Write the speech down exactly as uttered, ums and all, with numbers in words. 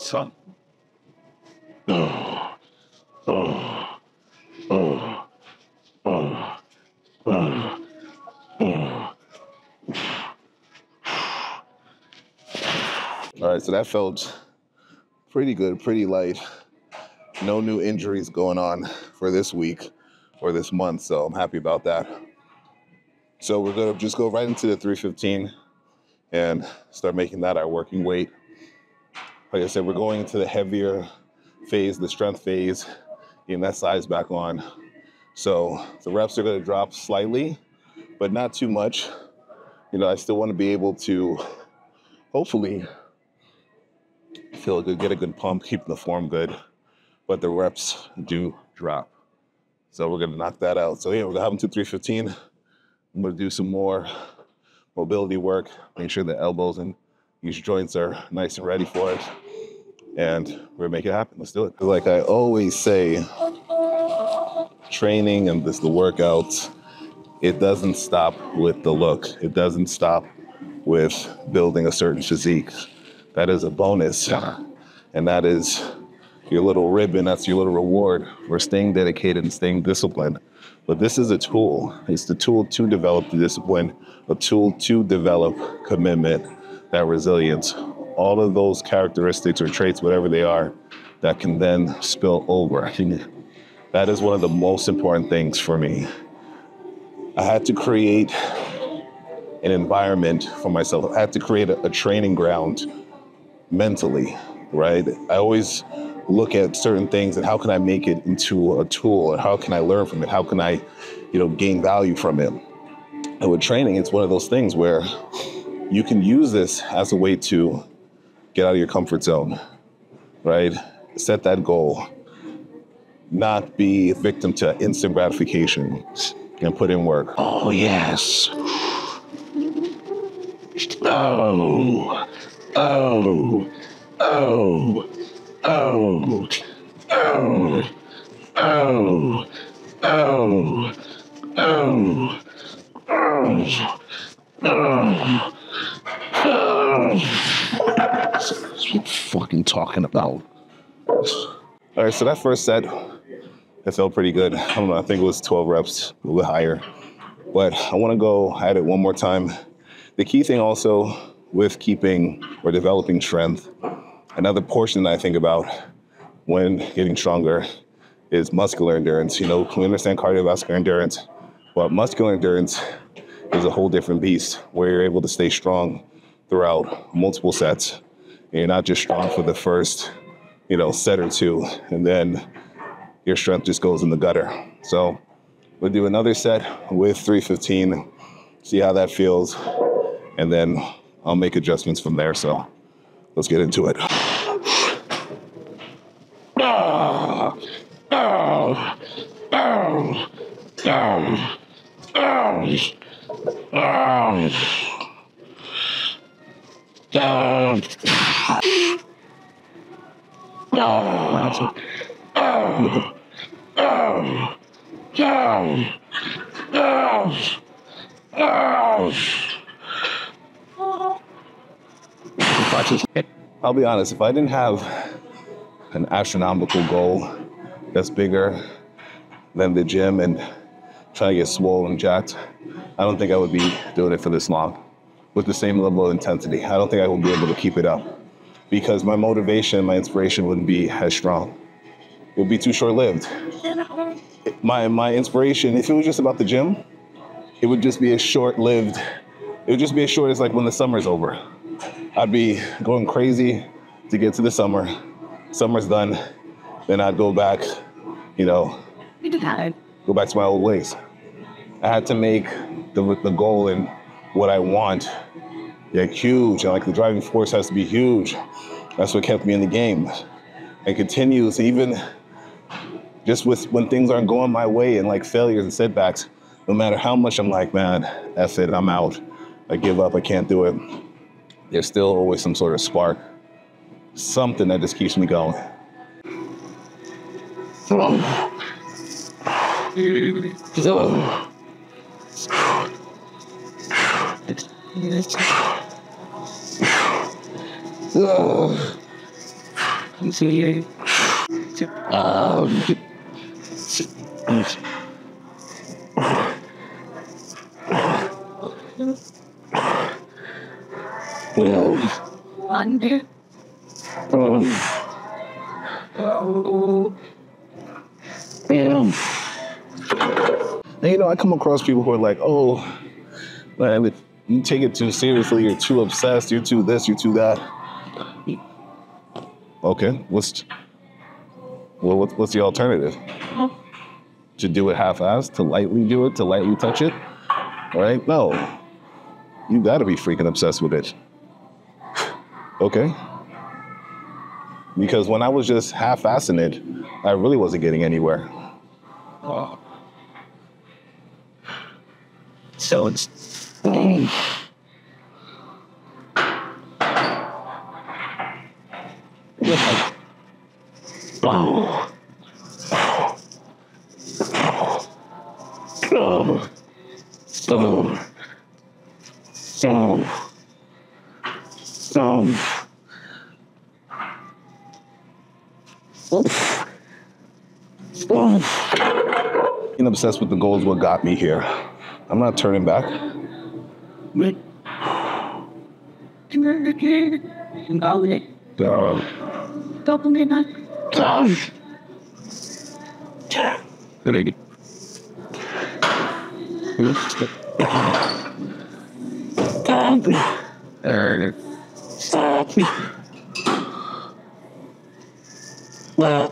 son. Oh, oh, oh, oh, oh, oh. All right, so that felt pretty good, pretty light. No new injuries going on for this week or this month, so I'm happy about that. So we're gonna just go right into the three fifteen and start making that our working weight. Like I said, we're going into the heavier phase, the strength phase, getting that size back on. So the reps are gonna drop slightly, but not too much. You know, I still wanna be able to hopefully feel good, get a good pump, keep the form good, but the reps do drop. So we're gonna knock that out. So yeah, we're gonna have them to three fifteen. I'm gonna do some more mobility work, make sure the elbows and these joints are nice and ready for it. And we're gonna make it happen, let's do it. Like I always say, training and this, the workouts, it doesn't stop with the look. It doesn't stop with building a certain physique. That is a bonus, and that is your little ribbon, that's your little reward for staying dedicated and staying disciplined. But this is a tool. It's the tool to develop the discipline, a tool to develop commitment, that resilience, all of those characteristics or traits, whatever they are, that can then spill over. I think that is one of the most important things for me. I had to create an environment for myself. I had to create a, a training ground mentally, right? I always look at certain things and how can I make it into a tool, and how can I learn from it? How can I, you know, gain value from it? And with training, it's one of those things where you can use this as a way to get out of your comfort zone, right? Set that goal, not be a victim to instant gratification, and put in work. Oh, yes. Oh, oh, oh. Oh, oh, oh, oh, oh, oh, oh, oh. Fucking talking about. All right, so that first set, it felt pretty good. I don't know, I think it was twelve reps, a little bit higher. But I want to go at it one more time. The key thing also with keeping or developing strength, another portion that I think about when getting stronger is muscular endurance. You know, we understand cardiovascular endurance, but muscular endurance is a whole different beast where you're able to stay strong throughout multiple sets. And you're not just strong for the first, you know, set or two, and then your strength just goes in the gutter. So we'll do another set with three fifteen, see how that feels, and then I'll make adjustments from there. So let's get into it. I'll be honest, if I didn't have an astronomical goal that's bigger than the gym and trying to get swollen, jacked, I don't think I would be doing it for this long with the same level of intensity. I don't think I would be able to keep it up because my motivation, my inspiration wouldn't be as strong. It would be too short-lived. My, my inspiration, if it was just about the gym, it would just be as short-lived. It would just be as short as like when the summer's over. I'd be going crazy to get to the summer. Summer's done. Then I'd go back, you know, go back to my old ways. I had to make the, the goal and what I want, yeah, huge. And like the driving force has to be huge. That's what kept me in the game. And continues even just with when things aren't going my way and like failures and setbacks, no matter how much I'm like, man, that's it, I'm out. I give up, I can't do it. There's still always some sort of spark, something that just keeps me going. See, um, well, under, um, oh, um. And, you know, I come across people who are like, oh, man, you take it too seriously, you're too obsessed, you're too this, you're too that. Okay, what's well, what's, what's the alternative? Huh? To do it half-assed, to lightly do it, to lightly touch it, right? No, you gotta be freaking obsessed with it. Okay, because when I was just half-assing it, I really wasn't getting anywhere. Oh. So it's. Dang. Wow. Oh. So. So. So. Being obsessed with the goal is what got me here. I'm not turning back. Um. Well,